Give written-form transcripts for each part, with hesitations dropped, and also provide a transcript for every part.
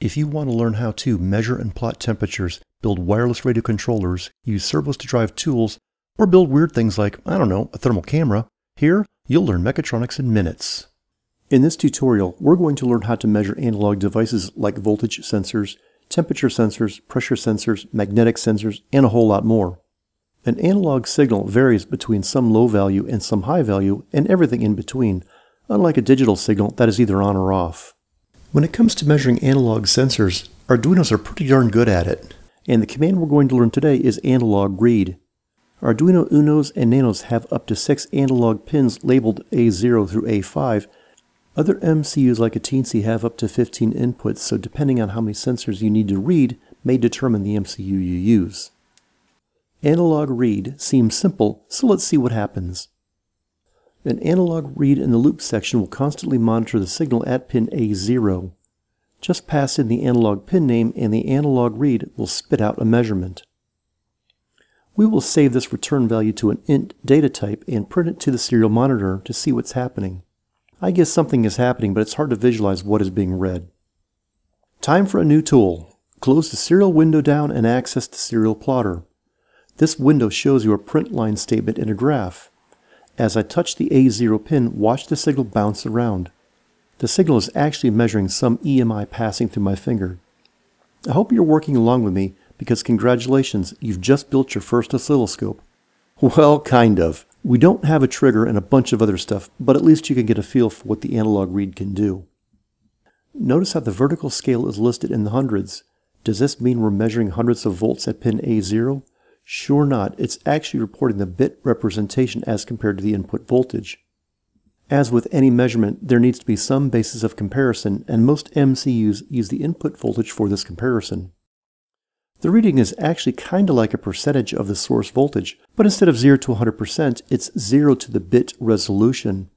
If you want to learn how to measure and plot temperatures, build wireless radio controllers, use servos to drive tools, or build weird things like, I don't know, a thermal camera, here you'll learn mechatronics in minutes. In this tutorial, we're going to learn how to measure analog devices like voltage sensors, temperature sensors, pressure sensors, magnetic sensors, and a whole lot more. An analog signal varies between some low value and some high value and everything in between, unlike a digital signal that is either on or off. When it comes to measuring analog sensors, Arduinos are pretty darn good at it. And the command we're going to learn today is analogRead. Arduino Unos and Nanos have up to 6 analog pins labeled A0 through A5. Other MCUs like a Teensy have up to 15 inputs, so depending on how many sensors you need to read may determine the MCU you use. analogRead seems simple, so let's see what happens. An analogRead in the loop section will constantly monitor the signal at pin A0. Just pass in the analog pin name and the analogRead will spit out a measurement. We will save this return value to an int data type and print it to the serial monitor to see what's happening. I guess something is happening, but it's hard to visualize what is being read. Time for a new tool. Close the serial window down and access the serial plotter. This window shows you a print line statement in a graph. As I touch the A0 pin, watch the signal bounce around. The signal is actually measuring some EMI passing through my finger. I hope you're working along with me, because congratulations, you've just built your first oscilloscope. Well, kind of. We don't have a trigger and a bunch of other stuff, but at least you can get a feel for what the analogRead can do. Notice how the vertical scale is listed in the hundreds. Does this mean we're measuring hundreds of volts at pin A0? Sure not. It's actually reporting the bit representation as compared to the input voltage. As with any measurement, there needs to be some basis of comparison, and most MCUs use the input voltage for this comparison. The reading is actually kind of like a percentage of the source voltage, but instead of 0 to 100%, it's 0 to the bit resolution.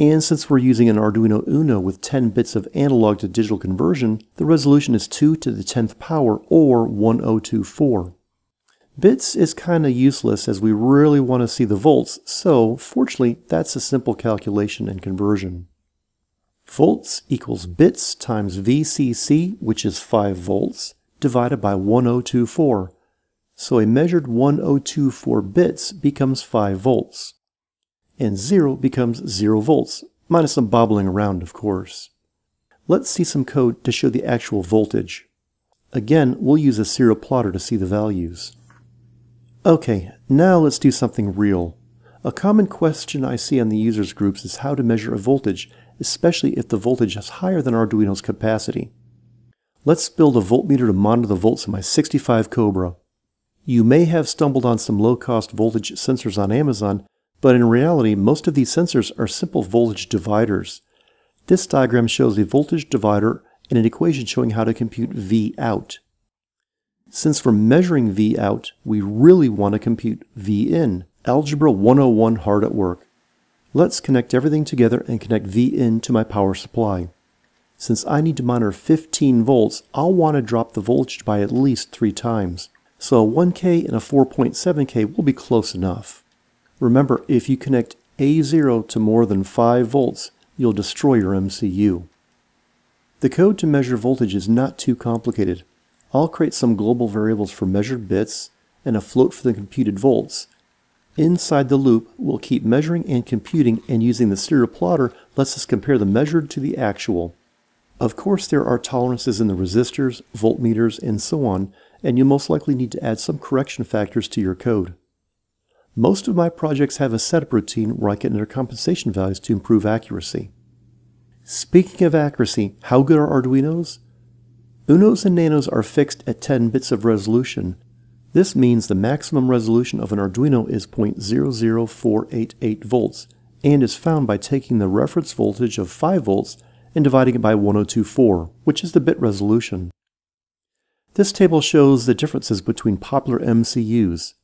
And since we're using an Arduino Uno with 10 bits of analog to digital conversion, the resolution is 2 to the 10th power, or 1024. Bits is kind of useless as we really want to see the volts, so fortunately that's a simple calculation and conversion. Volts equals bits times VCC, which is 5 volts, divided by 1024, so a measured 1024 bits becomes 5 volts, and 0 becomes 0 volts, minus some bobbling around, of course. Let's see some code to show the actual voltage. Again, we'll use a serial plotter to see the values. Okay, now let's do something real. A common question I see on the users groups is how to measure a voltage, especially if the voltage is higher than Arduino's capacity. Let's build a voltmeter to monitor the volts in my 65 Cobra. You may have stumbled on some low-cost voltage sensors on Amazon, but in reality, most of these sensors are simple voltage dividers. This diagram shows a voltage divider and an equation showing how to compute V out. Since we're measuring V out, we really want to compute V in. Algebra 101 hard at work. Let's connect everything together and connect V in to my power supply. Since I need to monitor 15 volts, I'll want to drop the voltage by at least 3 times. So a 1K and a 4.7K will be close enough. Remember, if you connect A0 to more than 5 volts, you'll destroy your MCU. The code to measure voltage is not too complicated. I'll create some global variables for measured bits and a float for the computed volts. Inside the loop, we'll keep measuring and computing, and using the serial plotter lets us compare the measured to the actual. Of course, there are tolerances in the resistors, voltmeters, and so on, and you'll most likely need to add some correction factors to your code. Most of my projects have a setup routine where I can enter compensation values to improve accuracy. Speaking of accuracy, how good are Arduinos? Unos and Nanos are fixed at 10 bits of resolution. This means the maximum resolution of an Arduino is 0.00488 volts, and is found by taking the reference voltage of 5 volts and dividing it by 1024, which is the bit resolution. This table shows the differences between popular MCUs.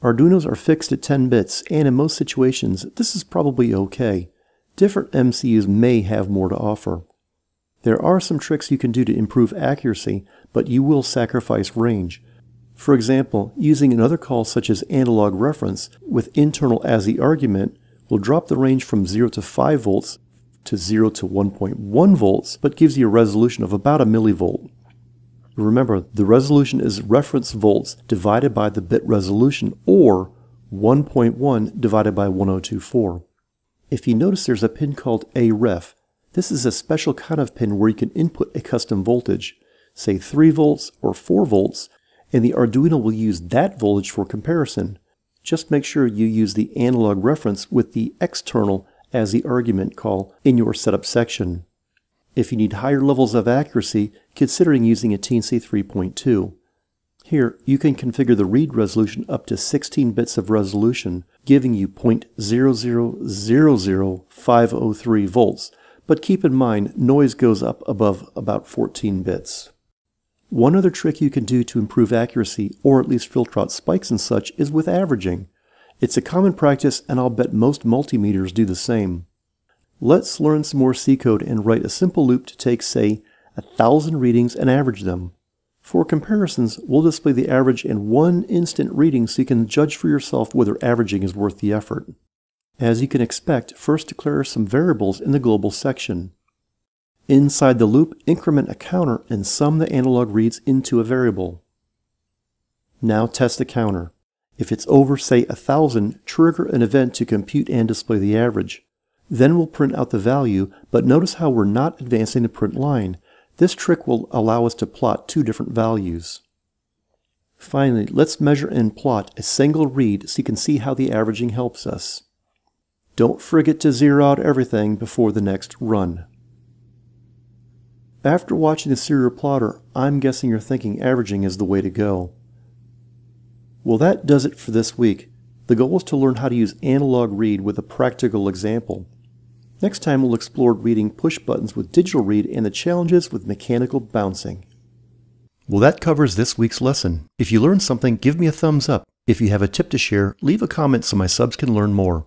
Arduinos are fixed at 10 bits, and in most situations, this is probably okay. Different MCUs may have more to offer. There are some tricks you can do to improve accuracy, but you will sacrifice range. For example, using another call such as analogReference with internal as the argument will drop the range from 0 to 5 volts to 0 to 1.1 volts, but gives you a resolution of about a millivolt. Remember, the resolution is reference volts divided by the bit resolution, or 1.1 divided by 1024. If you notice, there's a pin called AREF. This is a special kind of pin where you can input a custom voltage, say 3 volts or 4 volts, and the Arduino will use that voltage for comparison. Just make sure you use the analog reference with the external as the argument call in your setup section. If you need higher levels of accuracy, considering using a Teensy 3.2. Here, you can configure the read resolution up to 16 bits of resolution, giving you 0.0000503 volts, but keep in mind, noise goes up above about 14 bits. One other trick you can do to improve accuracy, or at least filter out spikes and such, is with averaging. It's a common practice, and I'll bet most multimeters do the same. Let's learn some more C code and write a simple loop to take, say, 1,000 readings and average them. For comparisons, we'll display the average in one instant reading so you can judge for yourself whether averaging is worth the effort. As you can expect, first declare some variables in the global section. Inside the loop, increment a counter and sum the analog reads into a variable. Now test the counter. If it's over, say, 1,000, trigger an event to compute and display the average. Then we'll print out the value, but notice how we're not advancing the print line. This trick will allow us to plot two different values. Finally, let's measure and plot a single read so you can see how the averaging helps us. Don't forget to zero out everything before the next run. After watching the serial plotter, I'm guessing you're thinking averaging is the way to go. Well, that does it for this week. The goal is to learn how to use analogRead with a practical example. Next time we'll explore reading push buttons with digital read and the challenges with mechanical bouncing. Well, that covers this week's lesson. If you learned something, give me a thumbs up. If you have a tip to share, leave a comment so my subs can learn more.